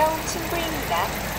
안녕, 친구입니다.